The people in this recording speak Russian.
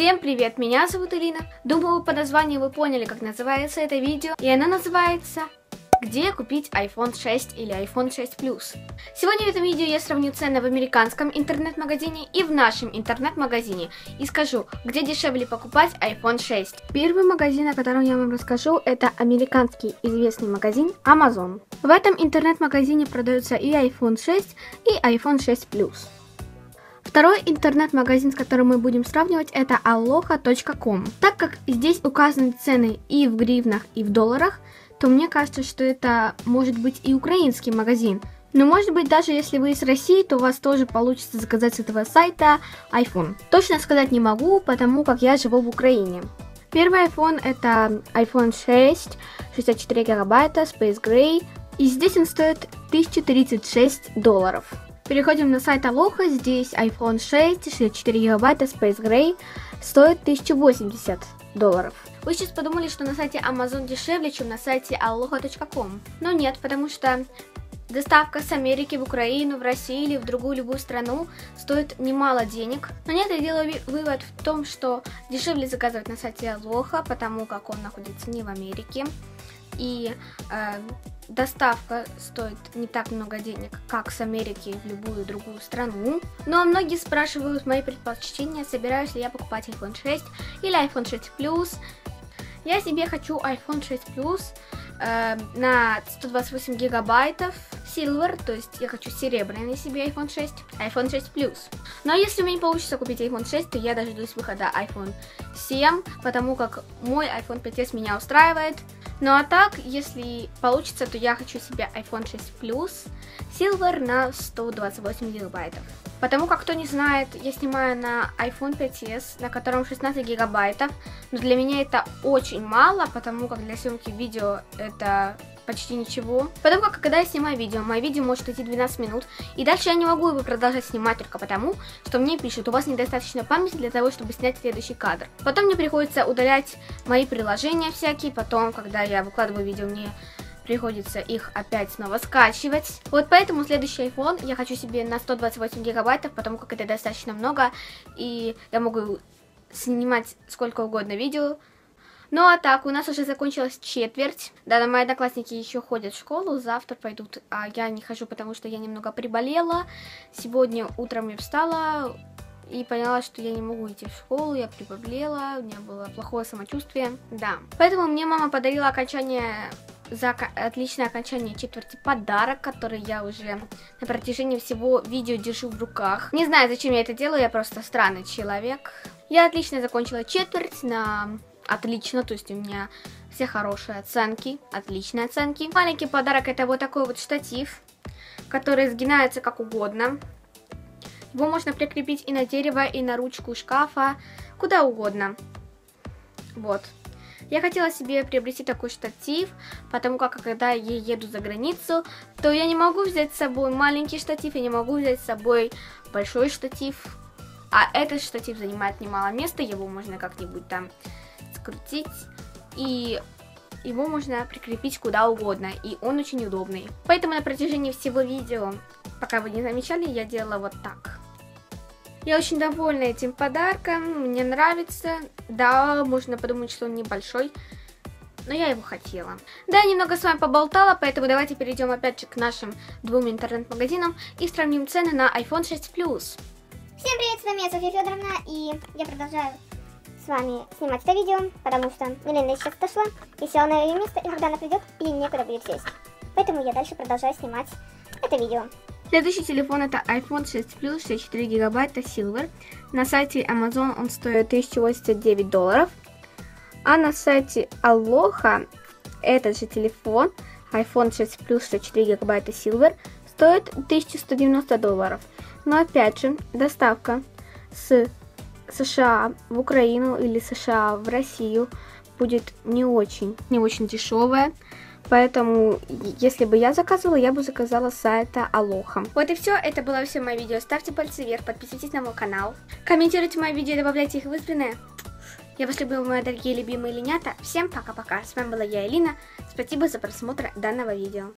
Всем привет, меня зовут Элина. Думаю, по названию вы поняли, как называется это видео, и оно называется «Где купить iPhone 6 или iPhone 6 Plus?». Сегодня в этом видео я сравню цены в американском интернет-магазине и в нашем интернет-магазине и скажу, где дешевле покупать iPhone 6. Первый магазин, о котором я вам расскажу, это американский известный магазин Amazon. В этом интернет-магазине продаются и iPhone 6, и iPhone 6 Plus. Второй интернет-магазин, с которым мы будем сравнивать, это aloha.com. Так как здесь указаны цены и в гривнах, и в долларах, то мне кажется, что это может быть и украинский магазин. Но может быть, даже если вы из России, то у вас тоже получится заказать с этого сайта iPhone. Точно сказать не могу, потому как я живу в Украине. Первый iPhone это iPhone 6, 64 гигабайта, Space Gray. И здесь он стоит $1036. Переходим на сайт Aloha, здесь iPhone 6, 64 гигабайта, Space Gray, стоит $1080. Вы сейчас подумали, что на сайте Amazon дешевле, чем на сайте aloha.com, но нет, потому что доставка с Америки в Украину, в Россию или в другую любую страну стоит немало денег. Но нет, я делаю вывод в том, что дешевле заказывать на сайте Aloha, потому как он находится не в Америке. И доставка стоит не так много денег, как с Америки в любую другую страну. Но многие спрашивают мои предпочтения, собираюсь ли я покупать iPhone 6 или iPhone 6 Plus. Я себе хочу iPhone 6 Plus на 128 гигабайтов Silver, то есть я хочу серебряный себе iPhone 6, iPhone 6 Plus. Но если у меня не получится купить iPhone 6, то я дождусь выхода iPhone 7, потому как мой iPhone 5S меня устраивает. Ну а так, если получится, то я хочу себе iPhone 6 Plus Silver на 128 гигабайтов. Потому как, кто не знает, я снимаю на iPhone 5S, на котором 16 гигабайтов. Но для меня это очень мало, потому как для съемки видео это почти ничего. Потому как, когда я снимаю видео, мое видео может идти 12 минут. И дальше я не могу его продолжать снимать только потому, что мне пишут, у вас недостаточно памяти для того, чтобы снять следующий кадр. Потом мне приходится удалять мои приложения всякие. Потом, когда я выкладываю видео, мне приходится их опять снова скачивать. Вот поэтому следующий iPhone я хочу себе на 128 гигабайтов, потому как это достаточно много. И я могу снимать сколько угодно видео. Ну а так, у нас уже закончилась четверть. Да, мои одноклассники еще ходят в школу, завтра пойдут, а я не хожу, потому что я немного приболела. Сегодня утром я встала и поняла, что я не могу идти в школу, я приболела, у меня было плохое самочувствие, да. Поэтому мне мама подарила за отличное окончание четверти подарок, который я уже на протяжении всего видео держу в руках. Не знаю, зачем я это делаю, я просто странный человек. Я отлично закончила четверть на отлично, то есть у меня все хорошие оценки, отличные оценки. Маленький подарок это вот такой вот штатив, который сгинается как угодно. Его можно прикрепить и на дерево, и на ручку шкафа, куда угодно. Вот. Я хотела себе приобрести такой штатив, потому как когда я еду за границу, то я не могу взять с собой маленький штатив, я не могу взять с собой большой штатив. А этот штатив занимает немало места, его можно как-нибудь там скрутить, и его можно прикрепить куда угодно, и он очень удобный. Поэтому на протяжении всего видео, пока вы не замечали, я делала вот так. Я очень довольна этим подарком, мне нравится. Да, можно подумать, что он небольшой, но я его хотела. Да, я немного с вами поболтала, поэтому давайте перейдем опять же к нашим двум интернет-магазинам и сравним цены на iPhone 6 Plus. Всем привет, с вами я, Софья Федоровна, и я продолжаю с вами снимать это видео, потому что Элина сейчас отошла, и села на ее место, и когда она придет, ей некуда будет сесть. Поэтому я дальше продолжаю снимать это видео. Следующий телефон это iPhone 6 Plus 64 гигабайта Silver. На сайте Amazon он стоит $1089, а на сайте Aloha этот же телефон iPhone 6 Plus 64 гигабайта Silver стоит $1190. Но опять же, доставка с США в Украину или США в Россию будет не очень дешевая. Поэтому, если бы я заказывала, я бы заказала с сайта Aloha. Вот и все, это было все мое видео. Ставьте пальцы вверх, подписывайтесь на мой канал, комментируйте мои видео, добавляйте их в избранное. Я вас люблю, мои дорогие любимые линята. Всем пока-пока. С вами была я, Элина. Спасибо за просмотр данного видео.